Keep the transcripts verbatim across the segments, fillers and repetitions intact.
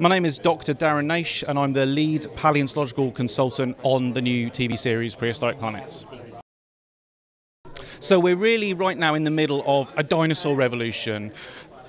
My name is Doctor Darren Naish and I'm the lead paleontological consultant on the new T V series Prehistoric Planet. So we're really right now in the middle of a dinosaur revolution.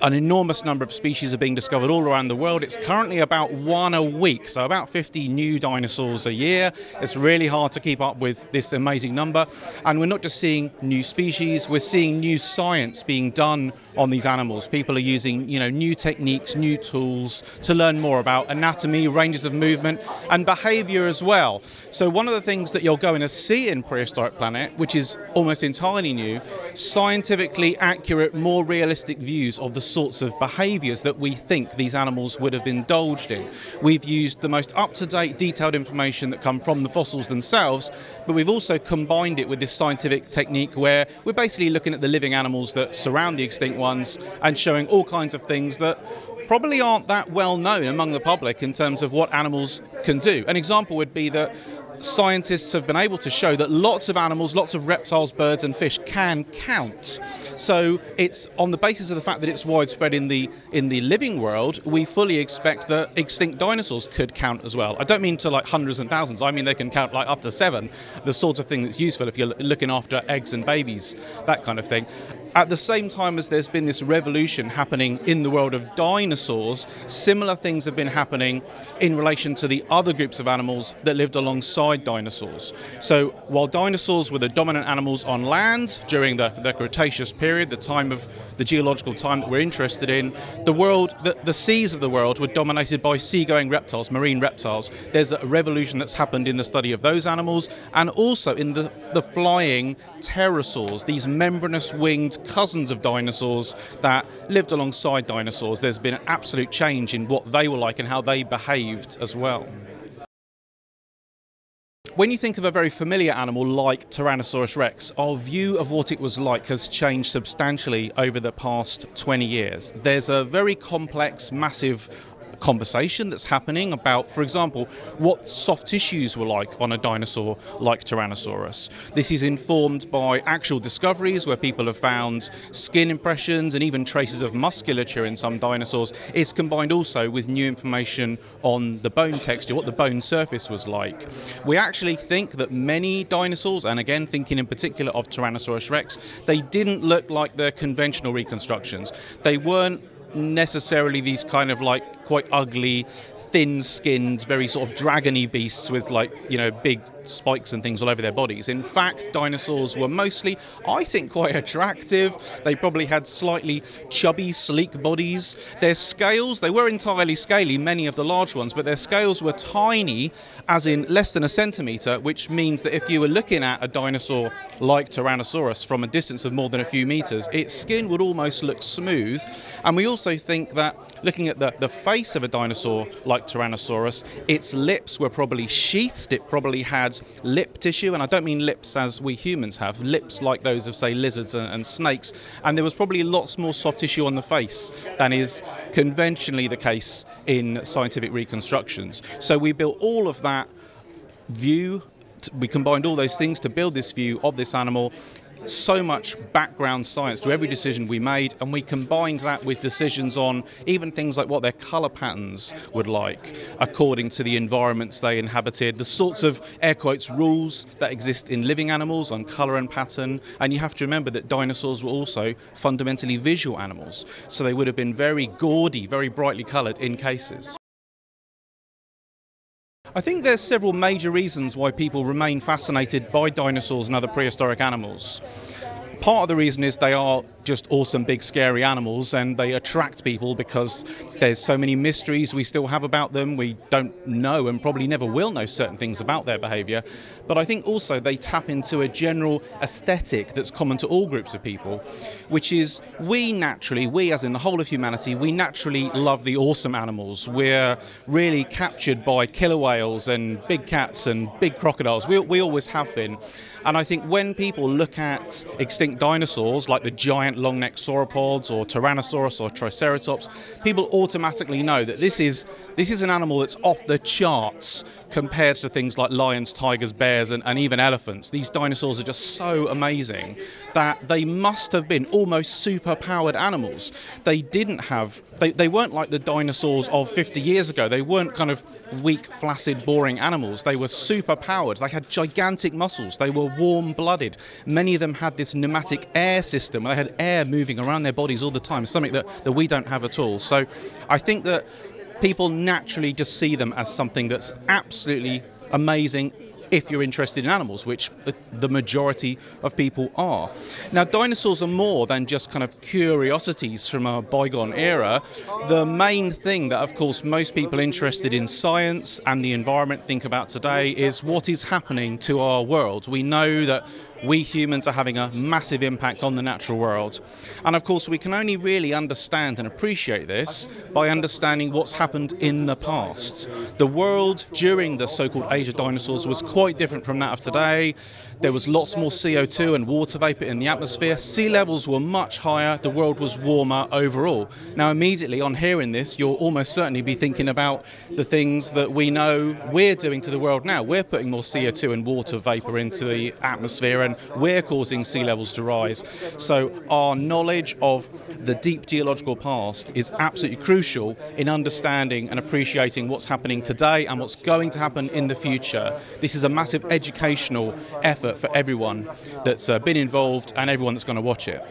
An enormous number of species are being discovered all around the world. It's currently about one a week, so about fifty new dinosaurs a year. It's really hard to keep up with this amazing number. And we're not just seeing new species, we're seeing new science being done on these animals. People are using, you know, new techniques, new tools to learn more about anatomy, ranges of movement and behavior as well. So one of the things that you're going to see in Prehistoric Planet, which is almost entirely new, scientifically accurate, more realistic views of the sorts of behaviours that we think these animals would have indulged in. We've used the most up-to-date detailed information that come from the fossils themselves, but we've also combined it with this scientific technique where we're basically looking at the living animals that surround the extinct ones and showing all kinds of things that probably aren't that well known among the public in terms of what animals can do. An example would be that scientists have been able to show that lots of animals, lots of reptiles, birds and fish can count. So it's on the basis of the fact that it's widespread in the in the living world, we fully expect that extinct dinosaurs could count as well. I don't mean to like hundreds and thousands, I mean they can count like up to seven, the sort of thing that's useful if you're looking after eggs and babies, that kind of thing. At the same time as there's been this revolution happening in the world of dinosaurs, similar things have been happening in relation to the other groups of animals that lived alongside dinosaurs. So while dinosaurs were the dominant animals on land during the, the Cretaceous period, the time of the geological time that we're interested in, the world, the, the seas of the world were dominated by seagoing reptiles, marine reptiles. There's a revolution that's happened in the study of those animals and also in the, the flying pterosaurs, these membranous winged cousins of dinosaurs that lived alongside dinosaurs. There's been an absolute change in what they were like and how they behaved as well. When you think of a very familiar animal like Tyrannosaurus Rex, our view of what it was like has changed substantially over the past twenty years. There's a very complex, massive conversation that's happening about, for example, what soft tissues were like on a dinosaur like Tyrannosaurus. This is informed by actual discoveries where people have found skin impressions and even traces of musculature in some dinosaurs. It's combined also with new information on the bone texture, what the bone surface was like. We actually think that many dinosaurs, and again thinking in particular of Tyrannosaurus Rex, they didn't look like their conventional reconstructions. They weren't necessarily these kind of like quite ugly, thin-skinned, very sort of dragony beasts with like, you know, big spikes and things all over their bodies. In fact, dinosaurs were mostly, I think, quite attractive. They probably had slightly chubby, sleek bodies. Their scales, they were entirely scaly, many of the large ones, but their scales were tiny, as in less than a centimetre, which means that if you were looking at a dinosaur like Tyrannosaurus from a distance of more than a few metres, its skin would almost look smooth. And we also think that looking at the, the face of a dinosaur like Like Tyrannosaurus, its lips were probably sheathed. It probably had lip tissue, and I don't mean lips as we humans have, lips like those of, say, lizards and, and snakes, and there was probably lots more soft tissue on the face than is conventionally the case in scientific reconstructions. So we built all of that view, we combined all those things to build this view of this animal. So much background science to every decision we made, and we combined that with decisions on even things like what their colour patterns would like according to the environments they inhabited, the sorts of air quotes rules that exist in living animals on colour and pattern. And you have to remember that dinosaurs were also fundamentally visual animals, so they would have been very gaudy, very brightly coloured in cases. I think there's several major reasons why people remain fascinated by dinosaurs and other prehistoric animals. Part of the reason is they are just awesome, big, scary animals, and they attract people because there's so many mysteries we still have about them. We don't know and probably never will know certain things about their behaviour. But I think also they tap into a general aesthetic that's common to all groups of people, which is we naturally, we as in the whole of humanity, we naturally love the awesome animals. We're really captured by killer whales and big cats and big crocodiles. We, we always have been. And I think when people look at extinct dinosaurs, like the giant long-necked sauropods or Tyrannosaurus or Triceratops, people automatically know that this is, this is an animal that's off the charts compared to things like lions, tigers, bears, and, and even elephants. These dinosaurs are just so amazing that they must have been almost super-powered animals. They didn't have, they, they weren't like the dinosaurs of fifty years ago. They weren't kind of weak, flaccid, boring animals. They were super-powered. They had gigantic muscles. They were warm-blooded. Many of them had this pneumatic air system. They had air moving around their bodies all the time, something that, that we don't have at all. So I think that people naturally just see them as something that's absolutely amazing if you're interested in animals, which the majority of people are. Now, dinosaurs are more than just kind of curiosities from a bygone era. The main thing that, of course, most people interested in science and the environment think about today is what is happening to our world. We know that we humans are having a massive impact on the natural world. And of course, we can only really understand and appreciate this by understanding what's happened in the past. The world during the so-called age of dinosaurs was quite different from that of today. There was lots more C O two and water vapor in the atmosphere. Sea levels were much higher. The world was warmer overall. Now, immediately on hearing this, you'll almost certainly be thinking about the things that we know we're doing to the world now. We're putting more C O two and water vapor into the atmosphere, and we're causing sea levels to rise. So our knowledge of the deep geological past is absolutely crucial in understanding and appreciating what's happening today and what's going to happen in the future. This is a massive educational effort for everyone that's uh, been involved and everyone that's going to watch it.